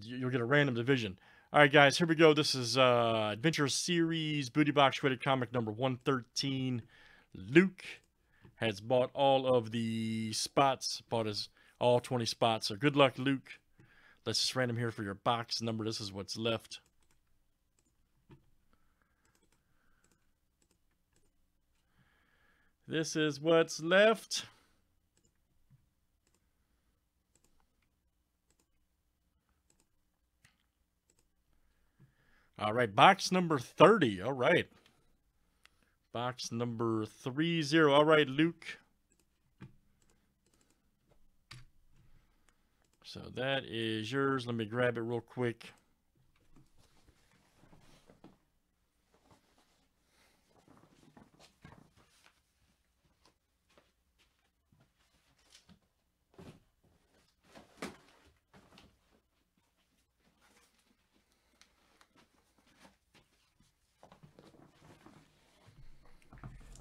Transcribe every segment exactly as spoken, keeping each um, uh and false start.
You'll get a random division. All right, guys, here we go. This is uh, Adventure Series Booty Box rated comic number one thirteen. Luke has bought all of the spots, bought his all twenty spots. So good luck, Luke. Let's just random here for your box number. This is what's left. This is what's left. All right, box number thirty. All right. Box number thirty. All right, Luke. So that is yours. Let me grab it real quick.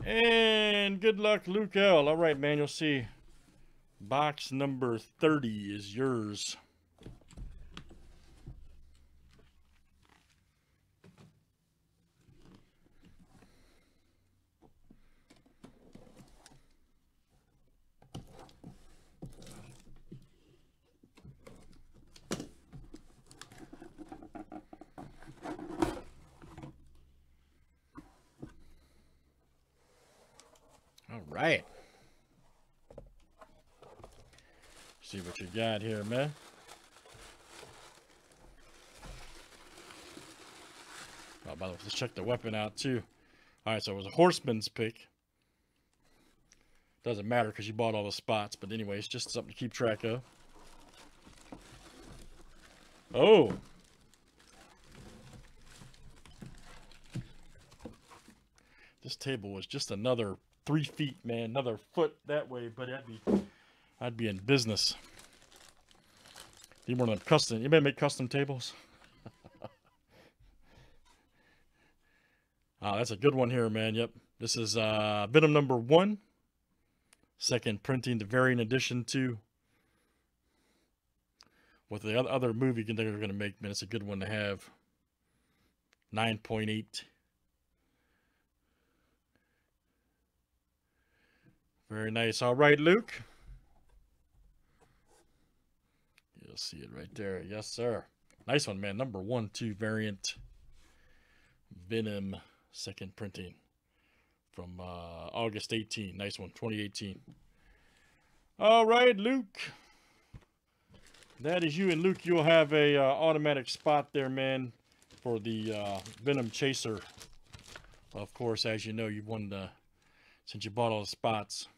And good luck, Luke L. All right, man, you'll see. Box number thirty is yours. All right. See what you got here, man. Oh, by the way, let's check the weapon out, too. All right, so it was a horseman's pick. Doesn't matter because you bought all the spots. But anyway, it's just something to keep track of. Oh. This table was just another three feet, man. Another foot that way, but that'd be... I'd be in business. You want them custom? You may make custom tables. Ah, oh, that's a good one here, man. Yep, this is uh, Venom number one, second printing, the variant edition two. With the other movie they're going to make, man, it's a good one to have. Nine point eight. Very nice. All right, Luke. You'll see it right there. Yes, sir. Nice one, man. Number one, two variant Venom second printing from uh, August eighteenth. Nice one, twenty eighteen. All right, Luke. That is you. And Luke, you'll have a uh, automatic spot there, man, for the uh, Venom Chaser. Of course, as you know, you won the, since you bought all the spots,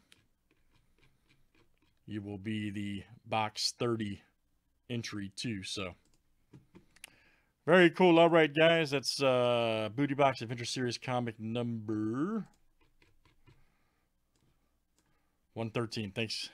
you will be the box thirty entry too. So very cool. All right, guys, that's uh Booty Box Adventure Series comic number one thirteen. Thanks.